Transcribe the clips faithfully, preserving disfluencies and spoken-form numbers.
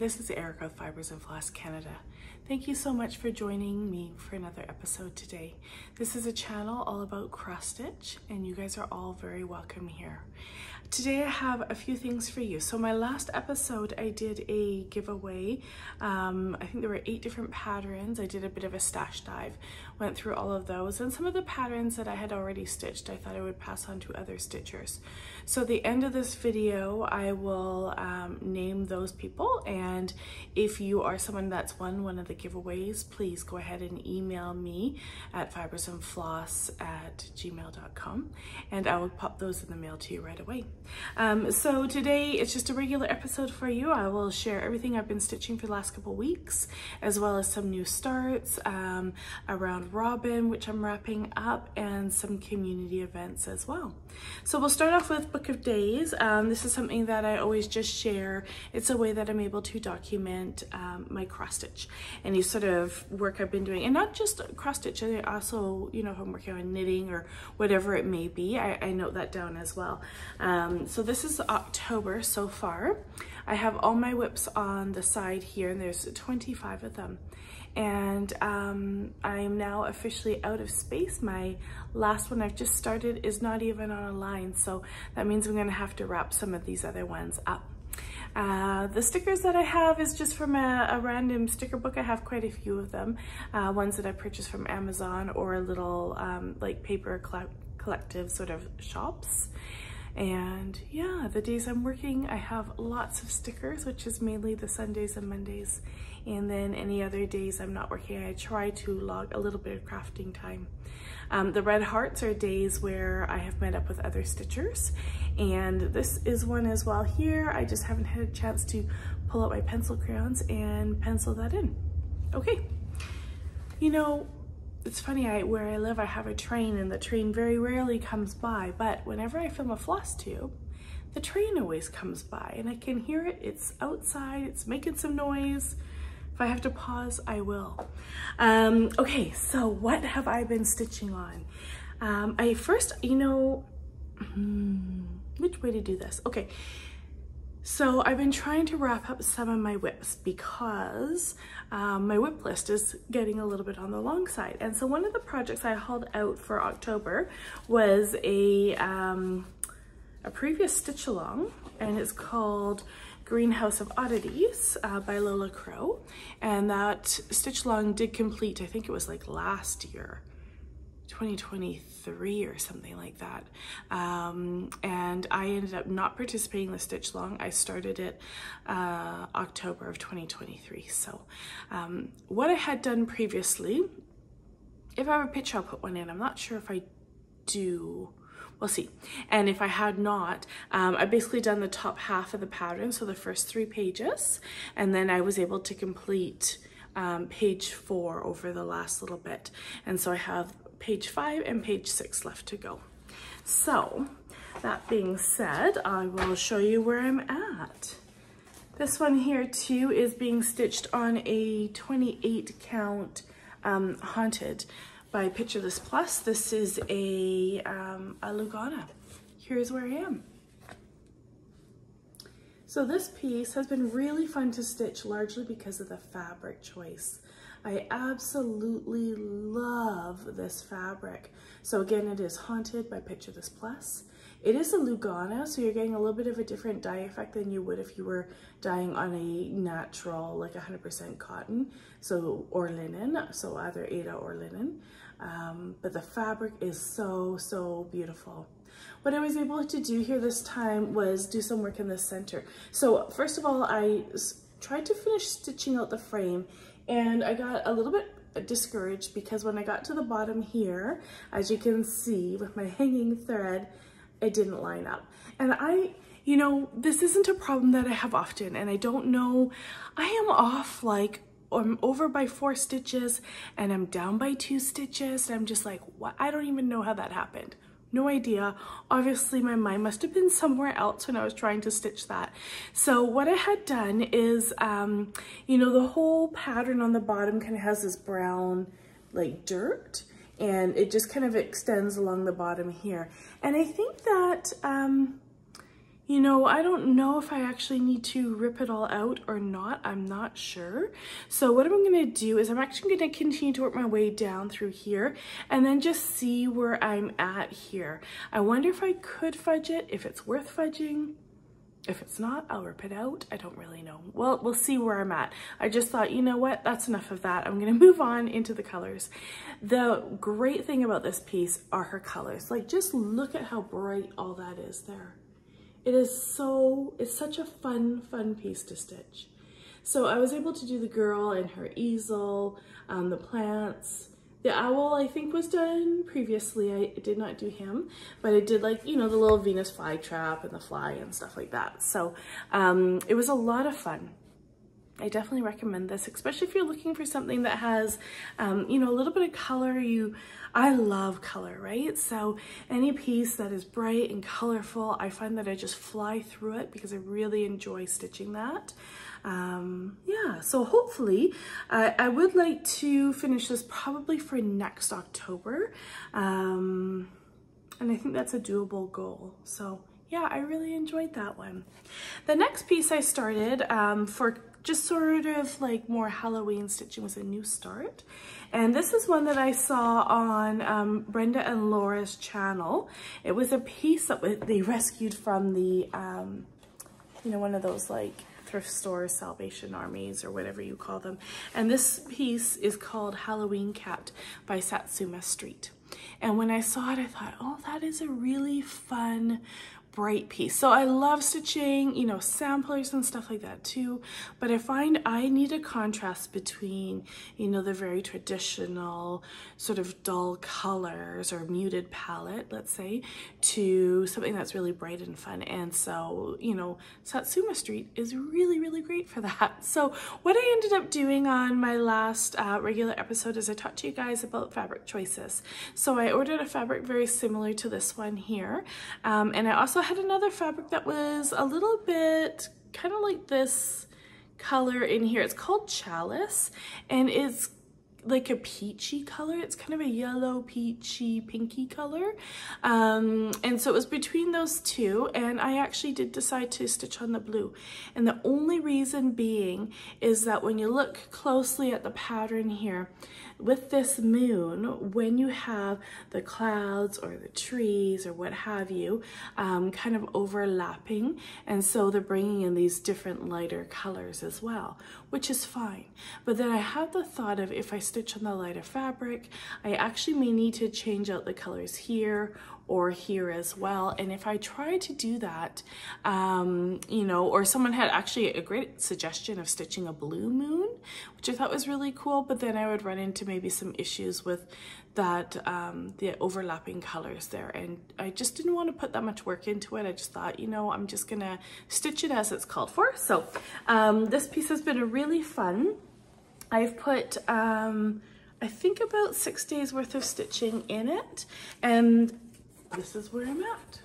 This is Erica of Fibers and Floss Canada. Thank you so much for joining me for another episode today. This is a channel all about cross stitch and you guys are all very welcome here. Today I have a few things for you. So my last episode I did a giveaway. Um, I think there were eight different patterns. I did a bit of a stash dive, went through all of those, and some of the patterns that I had already stitched I thought I would pass on to other stitchers. So at the end of this video I will um, name those people, and if you are someone that's won one of the giveaways, please go ahead and email me at fibersandfloss at gmail dot com and I will pop those in the mail to you right away. Um, so today it's just a regular episode for you. I will share everything I've been stitching for the last couple weeks, as well as some new starts, um, a round robin which I'm wrapping up, and some community events as well. So we'll start off with Book of Days. Um, this is something that I always just share. It's a way that I'm able to document um, my cross stitch, any sort of work I've been doing, and not just cross stitch, I also, you know, if I'm working on knitting or whatever it may be, I, I note that down as well. Um, so this is October so far. I have all my whips on the side here, and there's twenty-five of them. And um, I'm now officially out of space. My last one I've just started is not even on a line, so that means I'm gonna have to wrap some of these other ones up. Uh, the stickers that I have is just from a, a random sticker book. I have quite a few of them, uh, ones that I purchased from Amazon or a little um, like paper collect collective sort of shops. And yeah, the days I'm working, I have lots of stickers, which is mainly the Sundays and Mondays. And then any other days I'm not working, I try to log a little bit of crafting time. Um, the red hearts are days where I have met up with other stitchers, and this is one as well here. I just haven't had a chance to pull out my pencil crayons and pencil that in. Okay, you know, it's funny, I, where I live I have a train, and the train very rarely comes by, but whenever I film a floss tube, the train always comes by and I can hear it. It's outside, it's making some noise. If I have to pause, I will. Um, okay, so what have I been stitching on? Um, I first, you know, which way to do this? Okay, so I've been trying to wrap up some of my whips because um, my whip list is getting a little bit on the long side. And so one of the projects I hauled out for October was a, um, a previous stitch along, and it's called Greenhouse of Oddities uh, by Lola Crow, and that stitch along did complete, I think it was like last year, twenty twenty-three or something like that, um, and I ended up not participating in the stitch along. I started it uh, October of twenty twenty-three, so um, what I had done previously, if I have a picture I'll put one in, I'm not sure if I do. We'll see. And if I had not, um, I basically done the top half of the pattern, so the first three pages, and then I was able to complete um, page four over the last little bit. And so I have page five and page six left to go. So that being said, I will show you where I'm at. This one here too is being stitched on a twenty-eight count um, Haunted by Picture This Plus. This is a, um, a Lugana. Here's where I am. So this piece has been really fun to stitch, largely because of the fabric choice. I absolutely love this fabric. So again, it is Haunted by Picture This Plus. It is a Lugana, so you're getting a little bit of a different dye effect than you would if you were dyeing on a natural, like one hundred percent cotton, so or linen, so either Aida or linen. Um, but the fabric is so, so beautiful. What I was able to do here this time was do some work in the center. So first of all, I tried to finish stitching out the frame, and I got a little bit discouraged because when I got to the bottom here, as you can see with my hanging thread, it didn't line up. And I, you know, this isn't a problem that I have often, and I don't know, I am off like, I'm over by four stitches and I'm down by two stitches. And I'm just like, what? I don't even know how that happened. No idea. Obviously my mind must have been somewhere else when I was trying to stitch that. So what I had done is, um, you know, the whole pattern on the bottom kind of has this brown like dirt, and it just kind of extends along the bottom here. And I think that, um, You know, I don't know if I actually need to rip it all out or not. I'm not sure. So what I'm gonna do is I'm actually gonna continue to work my way down through here and then just see where I'm at here. I wonder if I could fudge it, if it's worth fudging. If it's not, I'll rip it out. I don't really know. Well, we'll see where I'm at. I just thought, you know what? That's enough of that. I'm going to move on into the colors. The great thing about this piece are her colors. Like, just look at how bright all that is there. It is so, it's such a fun, fun piece to stitch. So I was able to do the girl and her easel, um, the plants. The owl, I think, was done previously. I did not do him, but I did, like, you know, the little Venus flytrap and the fly and stuff like that. So um, it was a lot of fun. I definitely recommend this, especially if you're looking for something that has, um, you know, a little bit of color. You, I love color, right? So any piece that is bright and colorful, I find that I just fly through it because I really enjoy stitching that. Um, yeah, so hopefully uh, I would like to finish this probably for next October. Um, and I think that's a doable goal. So yeah, I really enjoyed that one. The next piece I started um, for just sort of like more Halloween stitching was A New Start. And this is one that I saw on um, Brenda and Laura's channel. It was a piece that they rescued from the, um, you know, one of those like thrift stores, Salvation Armies, or whatever you call them. And this piece is called Halloween Cat by Satsuma Street. And when I saw it, I thought, oh, that is a really fun bright piece. So I love stitching, you know, samplers and stuff like that too, but I find I need a contrast between, you know, the very traditional sort of dull colors or muted palette, let's say, to something that's really bright and fun. And so, you know, Satsuma Street is really, really great for that. So what I ended up doing on my last uh, regular episode is I talked to you guys about fabric choices. So I ordered a fabric very similar to this one here, um, and I also I had another fabric that was a little bit kind of like this color in here. It's called Chalice, and it's like a peachy color. It's kind of a yellow, peachy, pinky color. Um, and so it was between those two, and I actually did decide to stitch on the blue. And the only reason being is that when you look closely at the pattern here, with this moon, when you have the clouds or the trees or what have you, um, kind of overlapping, and so they're bringing in these different lighter colors as well, which is fine. But then I had the thought of, if I stitch on the lighter fabric, I actually may need to change out the colors here or here as well. And if I try to do that, um, you know, or someone had actually a great suggestion of stitching a blue moon, which I thought was really cool, but then I would run into maybe some issues with that, um, the overlapping colors there. And I just didn't want to put that much work into it. I just thought, you know, I'm just gonna stitch it as it's called for. So um, this piece has been really fun. I've put, um, I think, about six days worth of stitching in it, and this is where I'm at.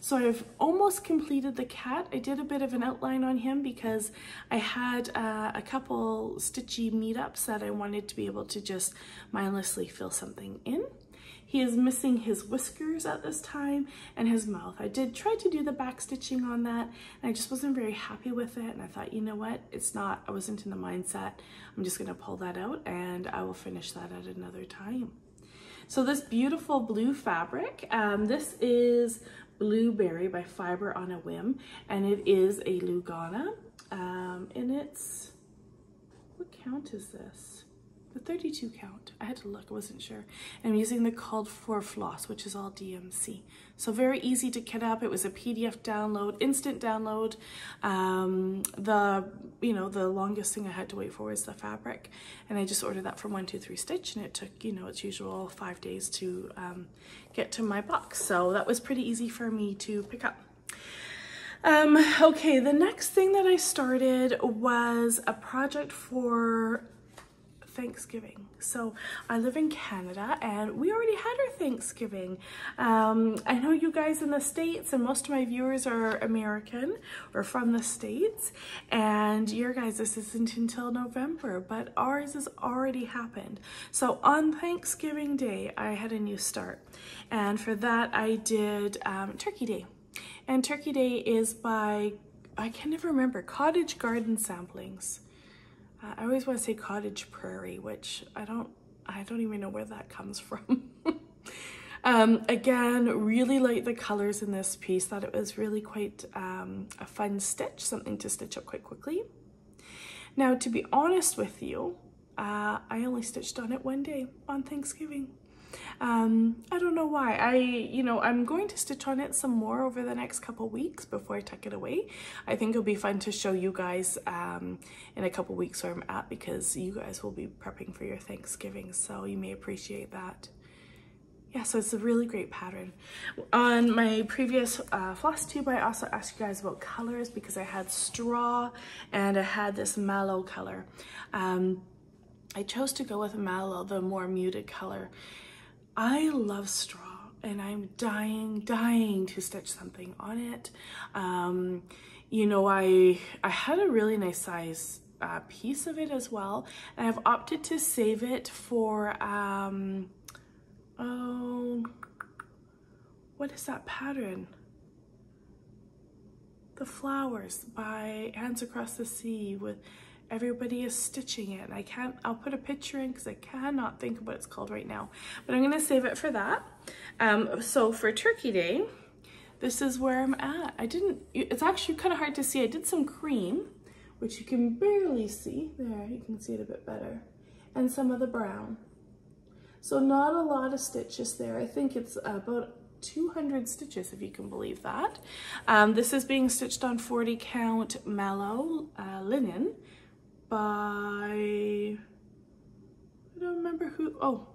So I've almost completed the cat. I did a bit of an outline on him because I had uh, a couple stitchy meetups that I wanted to be able to just mindlessly fill something in. He is missing his whiskers at this time and his mouth. I did try to do the back stitching on that, and I just wasn't very happy with it. And I thought, you know what, it's not, I wasn't in the mindset. I'm just gonna pull that out and I will finish that at another time. So this beautiful blue fabric, um, this is Blueberry by Fiber on a Whim, and it is a Lugana, um, and it's, what count is this? The thirty-two count. I had to look, I wasn't sure. I'm using the Called For Floss, which is all D M C. So very easy to kit up. It was a P D F download, instant download. Um, the, you know, the longest thing I had to wait for was the fabric. And I just ordered that from one two three stitch, and it took, you know, its usual five days to um, get to my box. So that was pretty easy for me to pick up. Um, okay, the next thing that I started was a project for Thanksgiving. So I live in Canada, and we already had our Thanksgiving. Um, I know you guys in the States, and most of my viewers are American or from the States, and your guys, this isn't until November, but ours has already happened. So on Thanksgiving Day, I had a new start, and for that I did um, Turkey Day. And Turkey Day is by, I can never remember, Cottage Garden Samplings. Uh, I always want to say Cottage Prairie, which I don't, I don't even know where that comes from. Um, again, really like the colors in this piece. Thought it was really quite um, a fun stitch, something to stitch up quite quickly. Now, to be honest with you, uh, I only stitched on it one day, on Thanksgiving. Um, I don't know why. I, you know, I'm going to stitch on it some more over the next couple weeks before I tuck it away. I think it'll be fun to show you guys um, in a couple weeks where I'm at, because you guys will be prepping for your Thanksgiving, so you may appreciate that. Yeah, so it's a really great pattern. On my previous uh, Flosstube, I also asked you guys about colors because I had straw and I had this mallow color. Um, I chose to go with mallow, the more muted color. I love straw and I'm dying, dying to stitch something on it. Um, you know, I, I had a really nice size uh, piece of it as well, and I've opted to save it for... Um, Oh, what is that pattern? The Flowers by Hands Across the Sea, with everybody is stitching it. I can't, I'll put a picture in because I cannot think of what it's called right now, but I'm gonna save it for that. Um, so for Turkey Day, this is where I'm at. I didn't, it's actually kind of hard to see. I did some cream, which you can barely see. There, you can see it a bit better. And some of the brown. So not a lot of stitches there. I think it's about two hundred stitches, if you can believe that. Um, this is being stitched on forty count mallow uh, linen by, I don't remember who, oh,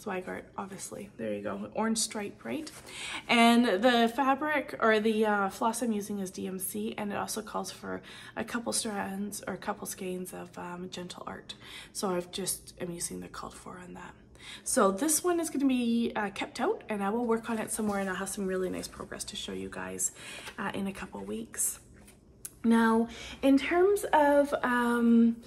Zweigart, obviously. There you go, orange stripe, right? And the fabric, or the uh, floss I'm using is D M C, and it also calls for a couple strands or a couple skeins of um, Gentle Art. So I've just, I'm using the called for on that. So this one is gonna be uh, kept out, and I will work on it somewhere, and I'll have some really nice progress to show you guys uh, in a couple weeks. Now, in terms of, um,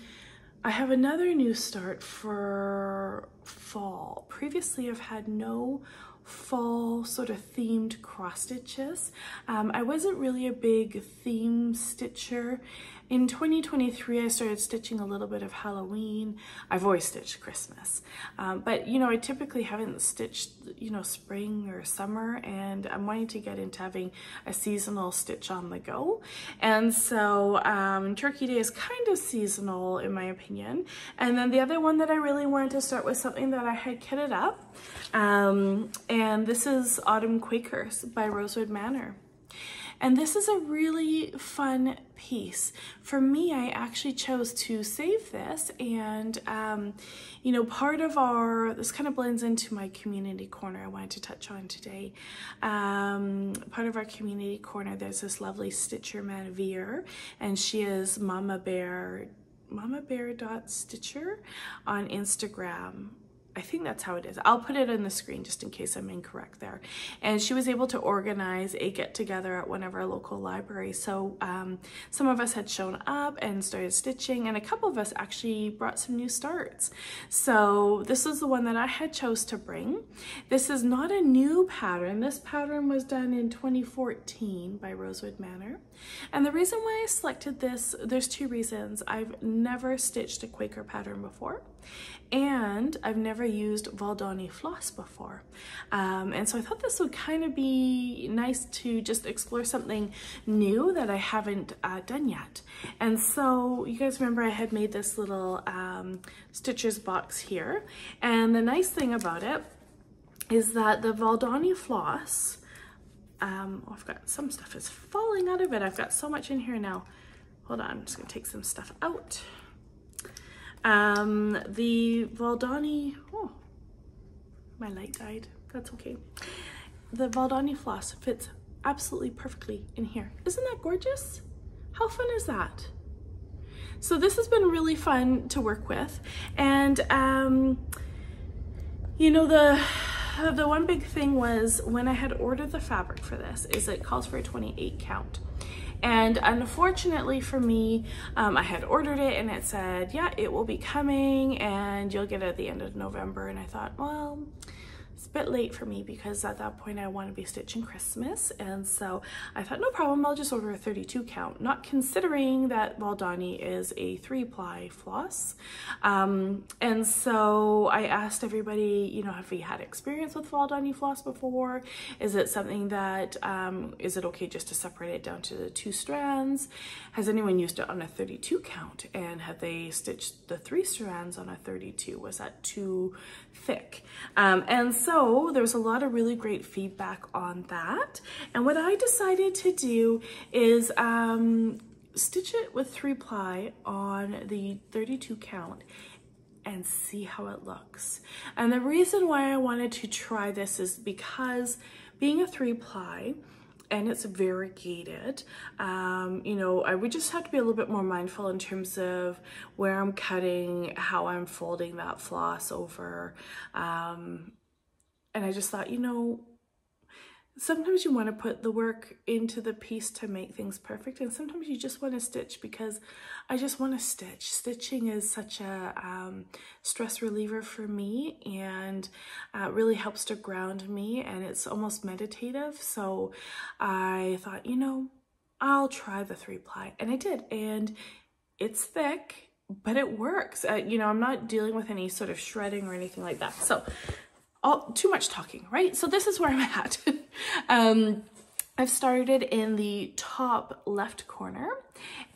I have another new start for fall. Previously, I've had no fall sort of themed cross stitches. Um, I wasn't really a big theme stitcher. In twenty twenty-three, I started stitching a little bit of Halloween. I've always stitched Christmas, um, but you know, I typically haven't stitched, you know, spring or summer, and I'm wanting to get into having a seasonal stitch on the go. And so um, Turkey Day is kind of seasonal in my opinion. And then the other one that I really wanted to start with, something that I had kitted up, um, and this is Autumn Quakers by Rosewood Manor. And this is a really fun piece. For me, I actually chose to save this, and um, you know, part of our, this kind of blends into my community corner I wanted to touch on today. Um, part of our community corner, there's this lovely stitcher Manvir, and she is Mama Bear, Mama Bear dot Stitcher on Instagram. I think that's how it is. I'll put it on the screen just in case I'm incorrect there. And she was able to organize a get together at one of our local libraries. So um, some of us had shown up and started stitching, and a couple of us actually brought some new starts. So this is the one that I had chose to bring. This is not a new pattern. This pattern was done in twenty fourteen by Rosewood Manor. And the reason why I selected this, there's two reasons. I've never stitched a Quaker pattern before, and I've never used Valdani floss before. Um, and so I thought this would kind of be nice to just explore something new that I haven't uh, done yet. And so you guys remember I had made this little um, stitchers box here. And the nice thing about it is that the Valdani floss, um, oh, I've got some stuff is falling out of it. I've got so much in here now. Hold on, I'm just gonna take some stuff out. Um, the Valdani, oh, my light died, that's okay. The Valdani floss fits absolutely perfectly in here. Isn't that gorgeous? How fun is that? So this has been really fun to work with. And, um, you know, the, the one big thing was when I had ordered the fabric for this is it calls for a twenty-eight count. And unfortunately for me, um, I had ordered it and it said, yeah, it will be coming and you'll get it at the end of November. And I thought, well, it's a bit late for me because at that point I want to be stitching Christmas, and so I thought no problem, I'll just order a thirty-two count, not considering that Valdani is a three ply floss. Um, and so I asked everybody, you know, have we had experience with Valdani floss before? Is it something that, um, is it okay just to separate it down to the two strands? Has anyone used it on a thirty-two count, and have they stitched the three strands on a thirty-two? Was that too thick? Um, and so there's a lot of really great feedback on that. And what I decided to do is um, stitch it with three ply on the thirty-two count and see how it looks. And the reason why I wanted to try this is because being a three ply, and it's variegated, um, you know, I would just have to be a little bit more mindful in terms of where I'm cutting, how I'm folding that floss over. Um, and I just thought, you know, sometimes you want to put the work into the piece to make things perfect, and sometimes you just want to stitch because I just want to stitch. Stitching is such a um, stress reliever for me, and uh, really helps to ground me, and it's almost meditative. So I thought, you know, I'll try the three ply, and I did, and it's thick, but it works. Uh, you know, I'm not dealing with any sort of shredding or anything like that. So all, too much talking, right? So this is where I'm at. um, I've started in the top left corner,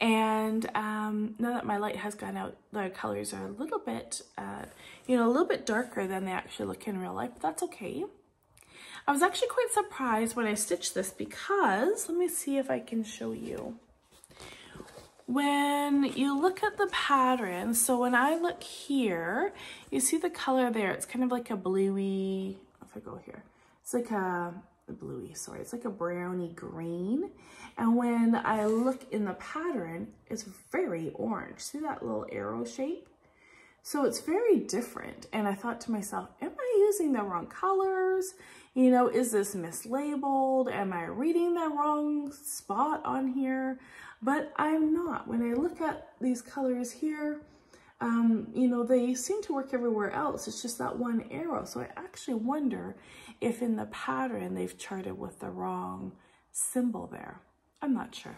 and um, now that my light has gone out, the colors are a little bit, uh, you know, a little bit darker than they actually look in real life, but that's okay. I was actually quite surprised when I stitched this because, let me see if I can show you. When you look at the pattern, so when I look here, you see the color there, it's kind of like a bluey, if I go here, it's like a, a bluey, sorry, it's like a browny green. And when I look in the pattern, it's very orange. See that little arrow shape? So it's very different. And I thought to myself, am I using the wrong colors? You know, is this mislabeled? Am I reading the wrong spot on here? But I'm not. When I look at these colors here, um, you know, they seem to work everywhere else. It's just that one arrow. So I actually wonder if in the pattern they've charted with the wrong symbol there. I'm not sure.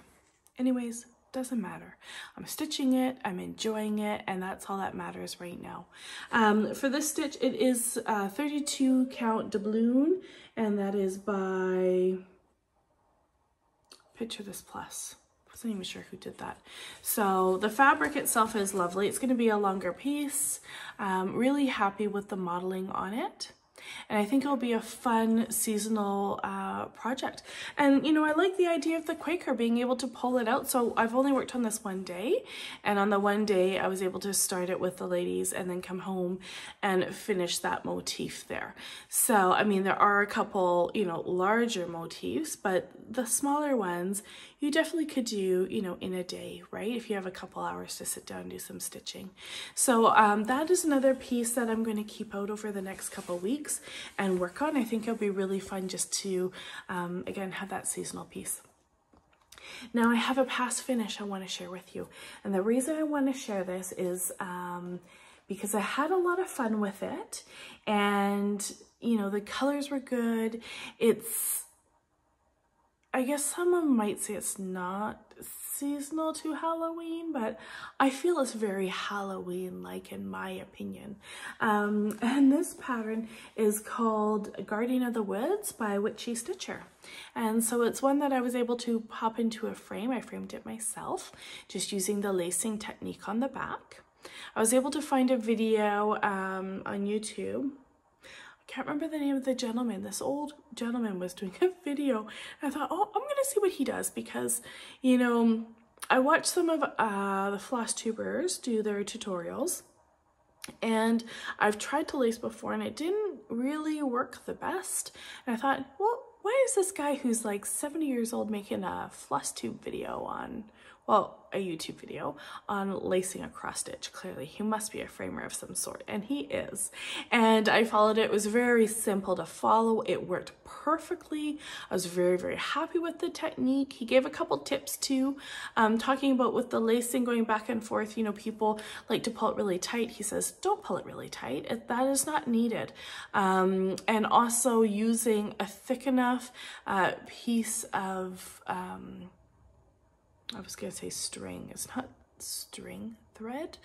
Anyways, doesn't matter. I'm stitching it, I'm enjoying it, and that's all that matters right now. Um, for this stitch, it is uh, thirty-two count doubloon, and that is by Picture This Plus. Not even sure who did that. So the fabric itself is lovely. It's going to be a longer piece. Um, really happy with the modeling on it, and I think it'll be a fun seasonal uh, project. And you know, I like the idea of the Quaker being able to pull it out. So I've only worked on this one day, and on the one day I was able to start it with the ladies and then come home and finish that motif there. So I mean, there are a couple, you know, larger motifs, but the smaller ones you definitely could do, you know, in a day, right? If you have a couple hours to sit down and do some stitching. So um, that is another piece that I'm going to keep out over the next couple weeks and work on. I think it'll be really fun just to um, again have that seasonal piece. Now I have a past finish I want to share with you, and the reason I want to share this is um, because I had a lot of fun with it, and you know, the colors were good. It's, I guess someone might say it's not seasonal to Halloween, but I feel it's very Halloween-like in my opinion. Um, and this pattern is called Guardian of the Woods by Witchy Stitcher. And so it's one that I was able to pop into a frame. I framed it myself, just using the lacing technique on the back. I was able to find a video um, on YouTube. Can't remember the name of the gentleman. This old gentleman was doing a video, and I thought, oh, I'm gonna see what he does, because you know, I watched some of uh the Flosstubers do their tutorials, and I've tried to lace before and it didn't really work the best, and I thought, well, why is this guy who's like seventy years old making a Flosstube video on well, a YouTube video on lacing a cross stitch. Clearly he must be a framer of some sort, and he is. And I followed it. It was very simple to follow. It worked perfectly. I was very, very happy with the technique. He gave a couple tips too, um, talking about with the lacing going back and forth, you know, people like to pull it really tight. He says, don't pull it really tight. It, that is not needed. Um, and also using a thick enough uh, piece of, um, I was gonna say string, it's not string thread.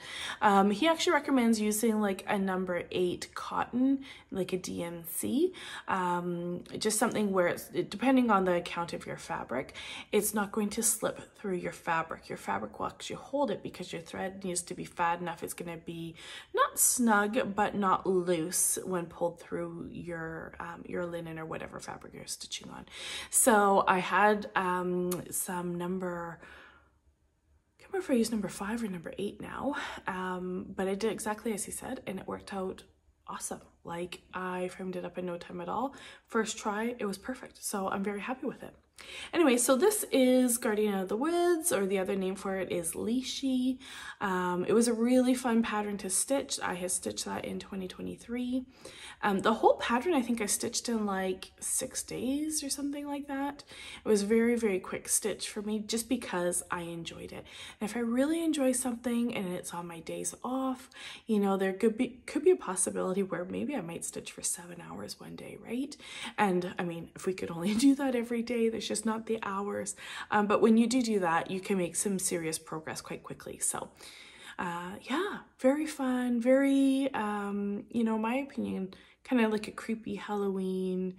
Um, he actually recommends using like a number eight cotton, like a D M C, um, just something where it's, depending on the count of your fabric, it's not going to slip through your fabric. Your fabric will actually hold it because your thread needs to be fat enough. It's gonna be not snug, but not loose when pulled through your, um, your linen or whatever fabric you're stitching on. So I had um, some number, I don't know if I use number five or number eight now, um, but I did exactly as he said, and it worked out awesome. Like, I framed it up in no time at all. First try, it was perfect, so I'm very happy with it. Anyway, so this is Guardian of the Woods, or the other name for it is Leshy. Um, it was a really fun pattern to stitch. I had stitched that in twenty twenty-three. Um, the whole pattern I think I stitched in like six days or something like that. It was a very, very quick stitch for me just because I enjoyed it. And if I really enjoy something and it's on my days off, you know, there could be, could be a possibility where maybe I might stitch for seven hours one day, right? And I mean, if we could only do that every day, there's just not the hours, um, but when you do do that, you can make some serious progress quite quickly. So uh, yeah, very fun, very, um, you know, in my opinion, kind of like a creepy Halloween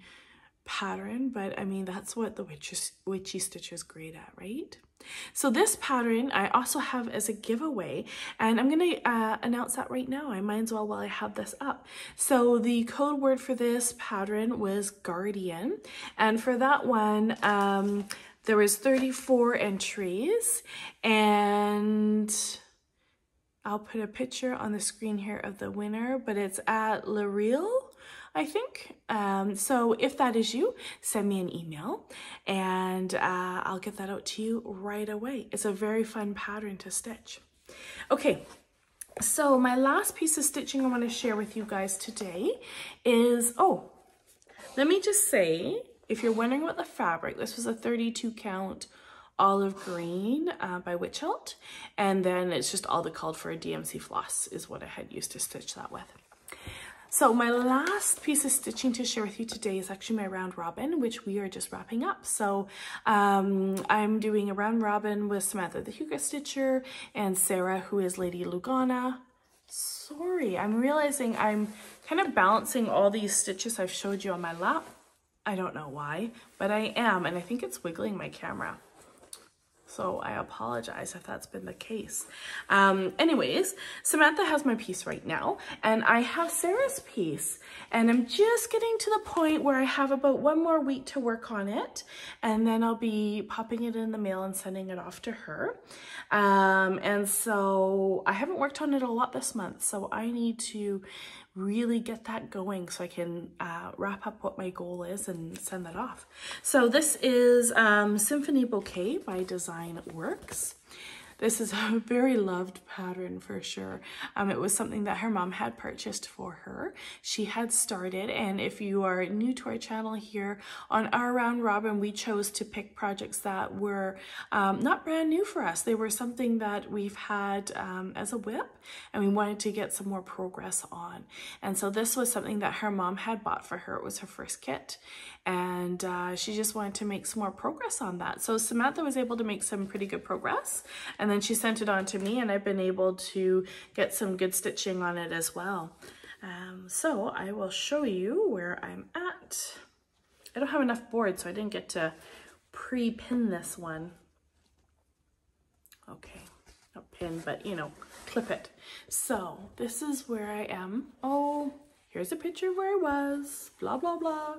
pattern, but I mean, that's what the witchy, witchy Stitcher is great at, right? So this pattern I also have as a giveaway, and I'm going to uh, announce that right now. I might as well while I have this up. So the code word for this pattern was Guardian, and for that one, um, there was thirty-four entries, and I'll put a picture on the screen here of the winner, but it's at L'Real, I think. Um, so if that is you, send me an email and uh, I'll get that out to you right away. It's a very fun pattern to stitch. Okay, so my last piece of stitching I want to share with you guys today is, oh, let me just say, if you're wondering what the fabric, this was a thirty-two count olive green uh, by Witch Hilt, and then it's just all that called for a D M C floss is what I had used to stitch that with. So my last piece of stitching to share with you today is actually my round robin, which we are just wrapping up. So um, I'm doing a round robin with Samantha the Hugo Stitcher and Sarah, who is Lady Lugana. Sorry, I'm realizing I'm kind of balancing all these stitches I've showed you on my lap. I don't know why, but I am, and I think it's wiggling my camera. So I apologize if that's been the case. Um, anyways, Samantha has my piece right now, and I have Sarah's piece, and I'm just getting to the point where I have about one more week to work on it, and then I'll be popping it in the mail and sending it off to her. Um, and so I haven't worked on it a lot this month, so I need to really get that going so I can uh, wrap up what my goal is and send that off. So this is um, Symphony Bouquet by Design Works. This is a very loved pattern for sure. Um, it was something that her mom had purchased for her. She had started, and if you are new to our channel here, on our round robin, we chose to pick projects that were um, not brand new for us. They were something that we've had um, as a whip, and we wanted to get some more progress on. And so this was something that her mom had bought for her. It was her first kit, and uh, she just wanted to make some more progress on that. So Samantha was able to make some pretty good progress, and And then she sent it on to me, and I've been able to get some good stitching on it as well. Um, so I will show you where I'm at. I don't have enough board, so I didn't get to pre-pin this one. Okay, not pin, but you know, clip it. So this is where I am. Oh, here's a picture of where I was, blah, blah, blah.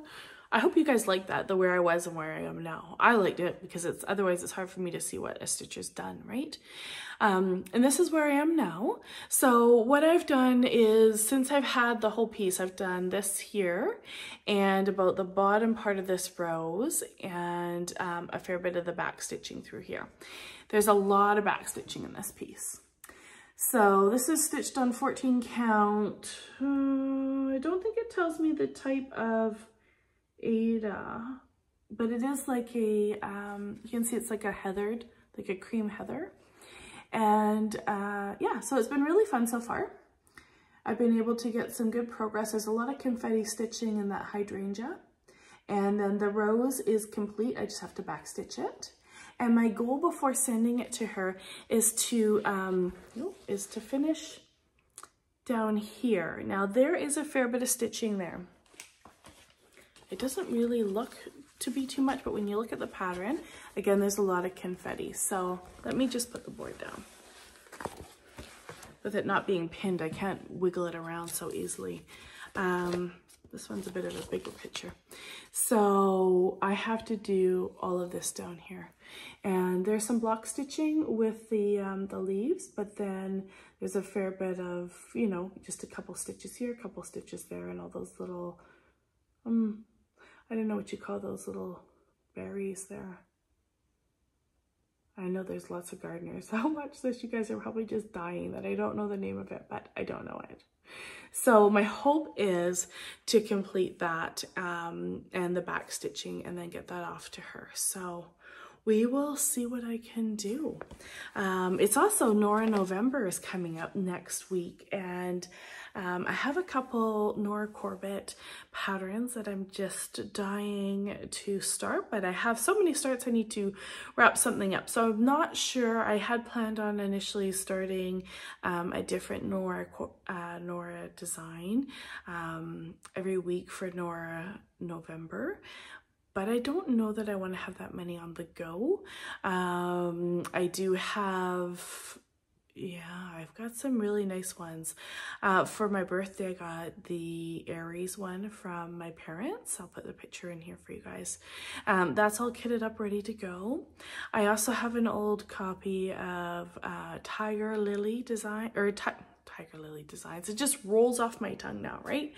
I hope you guys like that, the where I was and where I am now. I liked it because it's otherwise it's hard for me to see what a stitch is done, right? Um, and this is where I am now. So what I've done is, since I've had the whole piece, I've done this here and about the bottom part of this rose and um, a fair bit of the back stitching through here. There's a lot of back stitching in this piece. So this is stitched on fourteen count. Hmm, I don't think it tells me the type of Ada, but it is like a, um, you can see it's like a heathered, like a cream heather. And uh, yeah, so it's been really fun so far. I've been able to get some good progress. There's a lot of confetti stitching in that hydrangea. And then the rose is complete. I just have to back stitch it. And my goal before sending it to her is to um, is to finish down here. Now there is a fair bit of stitching there. It doesn't really look to be too much, but when you look at the pattern, again, there's a lot of confetti. So let me just put the board down. With it not being pinned, I can't wiggle it around so easily. Um, This one's a bit of a bigger picture. So I have to do all of this down here. And there's some block stitching with the, um, the leaves, but then there's a fair bit of, you know, just a couple stitches here, a couple stitches there, and all those little, um, I don't know what you call those little berries there. I know there's lots of gardeners. I'll watch this. You guys are probably just dying that I don't know the name of it, but I don't know it. So my hope is to complete that um, and the back stitching and then get that off to her. So we will see what I can do. Um, it's also Nora November is coming up next week, and um, I have a couple Nora Corbett patterns that I'm just dying to start, but I have so many starts I need to wrap something up. So I'm not sure. I had planned on initially starting um, a different Nora, uh, Nora design um, every week for Nora November, but I don't know that I want to have that many on the go. Um, I do have, yeah, I've got some really nice ones. Uh, for my birthday, I got the Aries one from my parents. I'll put the picture in here for you guys. Um, that's all kitted up, ready to go. I also have an old copy of uh, Tiger Lily design, or ti Tiger Lily Designs. It just rolls off my tongue now, right?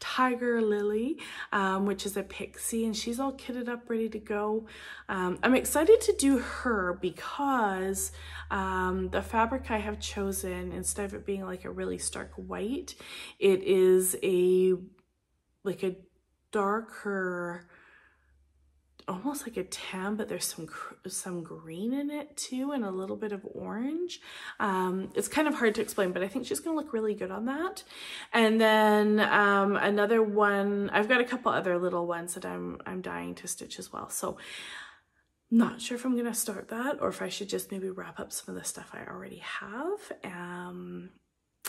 Tiger Lily, um, which is a pixie, and she's all kitted up, ready to go. Um, I'm excited to do her because um, the fabric I have chosen, instead of it being like a really stark white, it is a like a darker, almost like a tan, but there's some some green in it too, and a little bit of orange. Um, it's kind of hard to explain, but I think she's gonna look really good on that. And then um, another one, I've got a couple other little ones that I'm I'm dying to stitch as well. So not sure if I'm gonna start that or if I should just maybe wrap up some of the stuff I already have, um,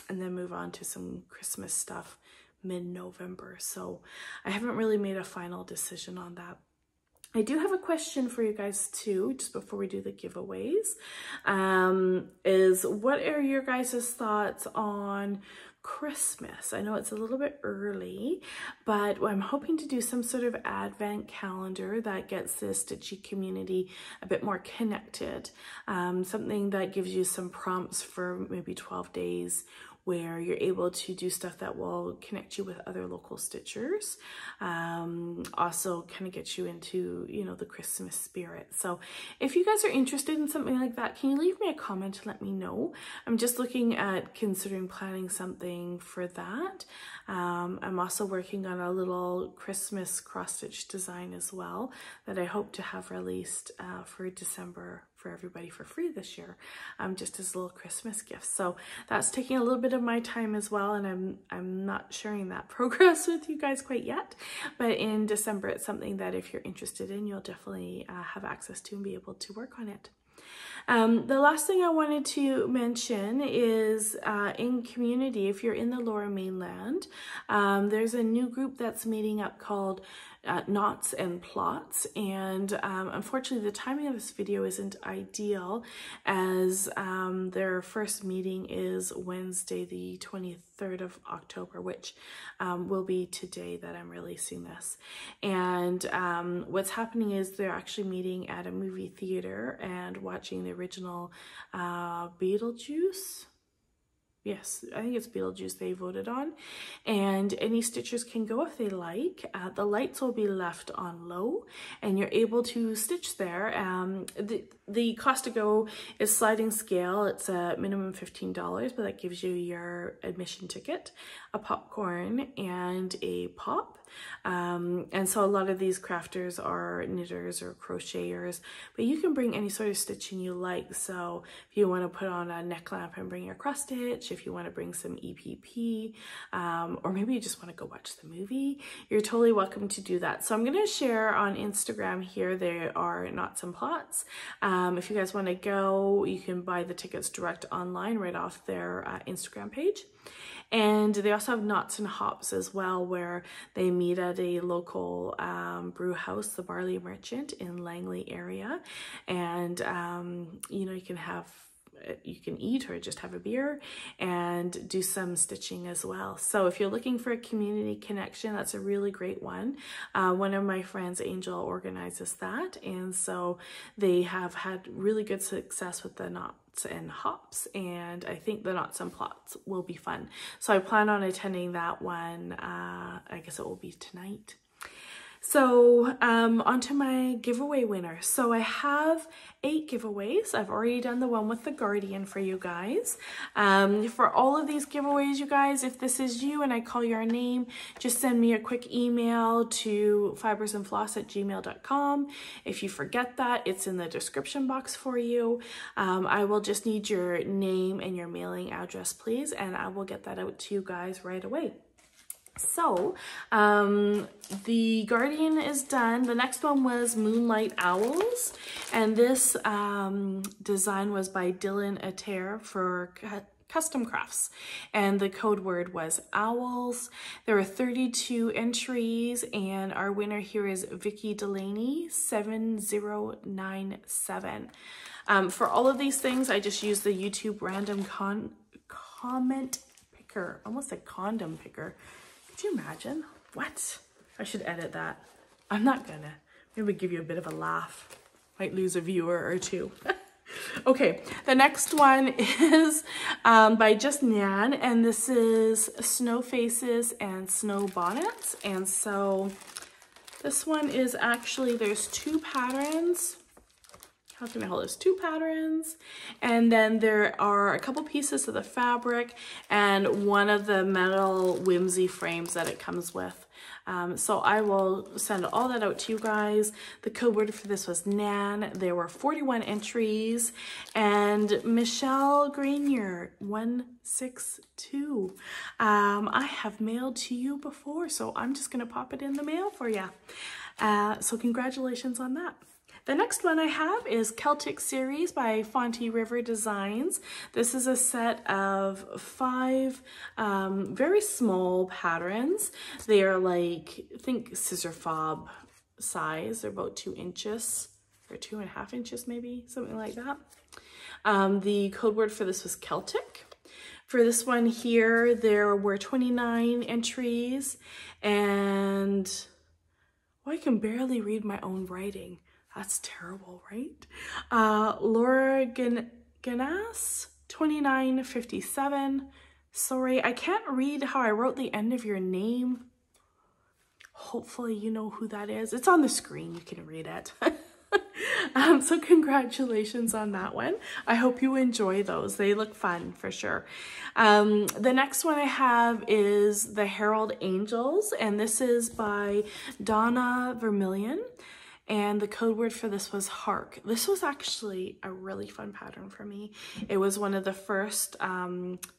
and then move on to some Christmas stuff mid-November. So I haven't really made a final decision on that. I do have a question for you guys too, just before we do the giveaways, um, is what are your guys' thoughts on Christmas? I know it's a little bit early, but I'm hoping to do some sort of advent calendar that gets the stitchy community a bit more connected. Um, something that gives you some prompts for maybe twelve days where you're able to do stuff that will connect you with other local stitchers. Um, also kind of get you into, you know, the Christmas spirit. So if you guys are interested in something like that, can you leave me a comment to let me know? I'm just looking at considering planning something for that. Um, I'm also working on a little Christmas cross-stitch design as well that I hope to have released uh, for December for everybody for free this year, um, just as a little Christmas gift. So that's taking a little bit of my time as well, and I'm I'm not sharing that progress with you guys quite yet, but in December it's something that if you're interested in, you'll definitely uh, have access to and be able to work on it. Um, the last thing I wanted to mention is uh, in community, if you're in the Lower Mainland, um, there's a new group that's meeting up called uh, Knots and Plots, and um, unfortunately the timing of this video isn't ideal, as um, their first meeting is Wednesday the twenty-third of October, which um, will be today that I'm releasing this. And um, what's happening is they're actually meeting at a movie theater and watching the original uh, Beetlejuice. Yes, I think it's Beetlejuice they voted on, and any stitchers can go if they like. Uh, the lights will be left on low and you're able to stitch there. Um, the, the cost to go is sliding scale. It's a minimum fifteen dollars, but that gives you your admission ticket, a popcorn and a pop. Um, and so a lot of these crafters are knitters or crocheters, but you can bring any sort of stitching you like. So if you want to put on a neck lamp and bring your cross stitch, if you want to bring some E P P, um, or maybe you just want to go watch the movie, you're totally welcome to do that. So I'm going to share on Instagram here, there are Knots and Plots. Um, if you guys want to go, you can buy the tickets direct online right off their uh, Instagram page. And they also have Knots and Hops as well, where they meet at a local um, brew house, the Barley Merchant in Langley area. And, um, you know, you can have, you can eat or just have a beer and do some stitching as well. So if you're looking for a community connection, that's a really great one. Uh, one of my friends, Angel, organizes that. And so they have had really good success with the Knots and Hops, and I think the Knots and Plots will be fun. So I plan on attending that one. Uh, I guess it will be tonight. So um, on to my giveaway winner. So I have eight giveaways. I've already done the one with the Guardian for you guys. Um, for all of these giveaways, you guys, if this is you and I call your name, just send me a quick email to fibers and floss at gmail dot com. If you forget that, it's in the description box for you. Um, I will just need your name and your mailing address, please, and I will get that out to you guys right away. So, um, the Guardian is done. The next one was Moonlight Owls, and this um, design was by Dylan Attaire for Custom Crafts, and the code word was owls. There were thirty-two entries, and our winner here is Vicky Delaney seven zero nine seven. Um, for all of these things, I just used the YouTube random con comment picker, almost a condom picker. Could you imagine? What? I should edit that. I'm not gonna. Maybe give you a bit of a laugh. Might lose a viewer or two. Okay, the next one is um, by Just Nan, and this is Snow Faces and Snow Bonnets. And so this one is actually, there's two patterns. How can I hold this? Two patterns, and then there are a couple pieces of the fabric and one of the metal whimsy frames that it comes with. Um, so I will send all that out to you guys. The code word for this was Nan. There were forty-one entries, and Michelle Grenier one six two. Um, I have mailed to you before, so I'm just gonna pop it in the mail for you. Uh, so congratulations on that. The next one I have is Celtic Series by Fonte River Designs. This is a set of five um, very small patterns. They are like, I think scissor fob size. They're about two inches or two and a half inches maybe, something like that. Um, the code word for this was Celtic. For this one here, there were twenty-nine entries, and oh, I can barely read my own writing. That's terrible, right? Uh, Laura Ganas, twenty-nine fifty-seven. Sorry, I can't read how I wrote the end of your name. Hopefully you know who that is. It's on the screen, you can read it. Um, so congratulations on that one. I hope you enjoy those. They look fun for sure. Um, the next one I have is The Herald Angels, and this is by Donna Vermillion. And the code word for this was Hark. This was actually a really fun pattern for me. It was one of the first, um, I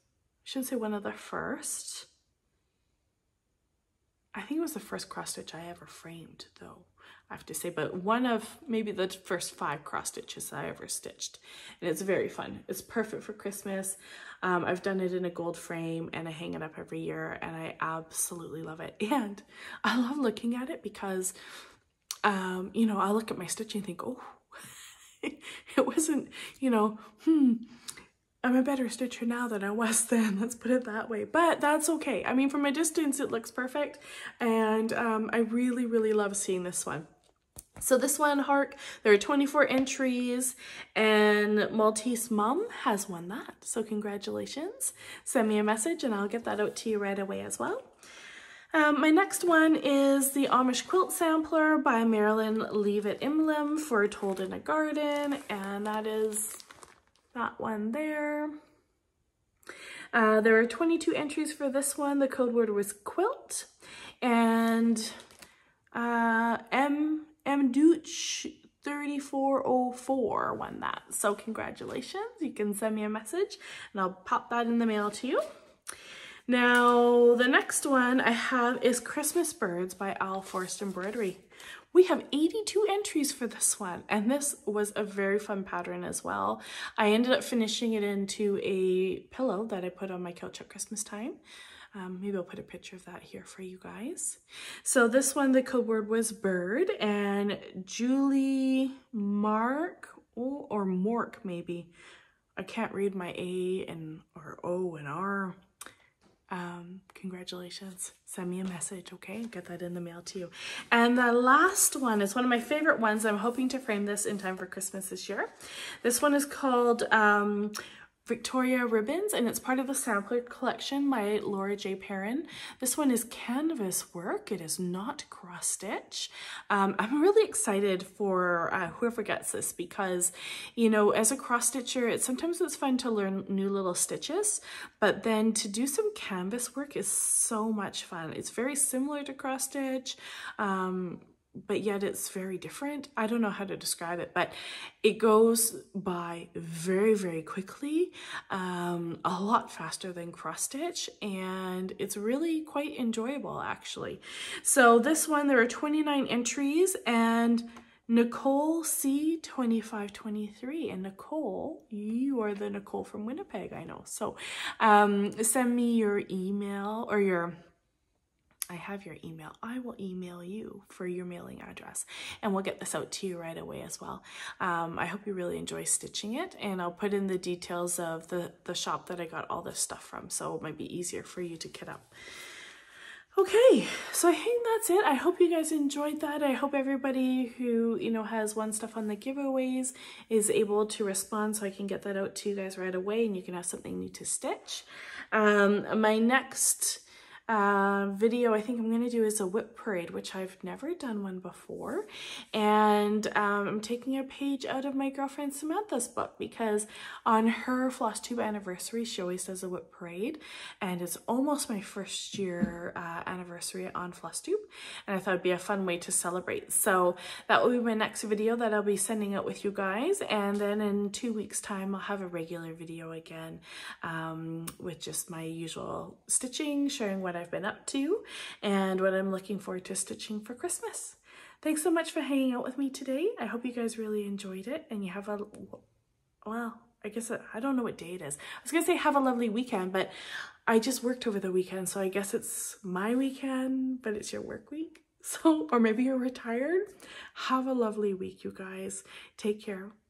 shouldn't say one of the first. I think it was the first cross stitch I ever framed, though. I have to say, but one of maybe the first five cross stitches I ever stitched. And it's very fun. It's perfect for Christmas. Um, I've done it in a gold frame and I hang it up every year and I absolutely love it. And I love looking at it because, um, you know, I look at my stitch and think, oh, it wasn't, you know, hmm, I'm a better stitcher now than I was then, let's put it that way. But that's okay. I mean, from a distance, it looks perfect. And um, I really, really love seeing this one. So this one, Hark, there are twenty-four entries, and Maltese Mum has won that. So congratulations. Send me a message and I'll get that out to you right away as well. Um, my next one is the Amish Quilt Sampler by Marilyn Leavitt Imlam for Told in a Garden, and that is that one there. Uh, there are twenty-two entries for this one. The code word was quilt, and uh, M Mduch thirty-four oh four won that. So congratulations. You can send me a message and I'll pop that in the mail to you. Now, the next one I have is Christmas Birds by Al Forest Embroidery. We have eighty-two entries for this one, and this was a very fun pattern as well. I ended up finishing it into a pillow that I put on my couch at Christmas time. Um, maybe I'll put a picture of that here for you guys. So this one, the code word was bird, and Julie Mark, oh, or Mork maybe. I can't read my A and or O and R. Um, congratulations. Send me a message, okay? Get that in the mail to you. And the last one is one of my favorite ones. I'm hoping to frame this in time for Christmas this year. This one is called um, Victoria Ribbons, and it's part of the sampler collection by Laura J. Perrin. This one is canvas work. It is not cross stitch. Um, I'm really excited for uh, whoever gets this because, you know, as a cross stitcher, it's sometimes it's fun to learn new little stitches, but then to do some canvas work is so much fun. It's very similar to cross stitch. Um, but yet it's very different. I don't know how to describe it, but it goes by very, very quickly, um, a lot faster than cross stitch, and it's really quite enjoyable actually. So this one, there are twenty-nine entries, and Nicole C twenty-five twenty-three, and Nicole, you are the Nicole from Winnipeg, I know. So um, send me your email or your I have your email. I will email you for your mailing address and we'll get this out to you right away as well. Um, I hope you really enjoy stitching it, and I'll put in the details of the, the shop that I got all this stuff from, so it might be easier for you to kit up. Okay, so I think that's it. I hope you guys enjoyed that. I hope everybody who, you know, has won stuff on the giveaways is able to respond so I can get that out to you guys right away and you can have something new to stitch. Um, my next Uh, video I think I'm gonna do is a whip parade, which I've never done one before, and um, I'm taking a page out of my girlfriend Samantha's book, because on her Flosstube anniversary she always does a whip parade, and it's almost my first year uh, anniversary on Flosstube, and I thought it'd be a fun way to celebrate. So that will be my next video that I'll be sending out with you guys, and then in two weeks time I'll have a regular video again um, with just my usual stitching, sharing what I've been up to and what I'm looking forward to stitching for Christmas. Thanks so much for hanging out with me today. I hope you guys really enjoyed it, and you have a, well, I guess I don't know what day it is. I was gonna say have a lovely weekend, but I just worked over the weekend, so I guess it's my weekend, but it's your work week. So, or maybe you're retired. Have a lovely week, you guys. Take care.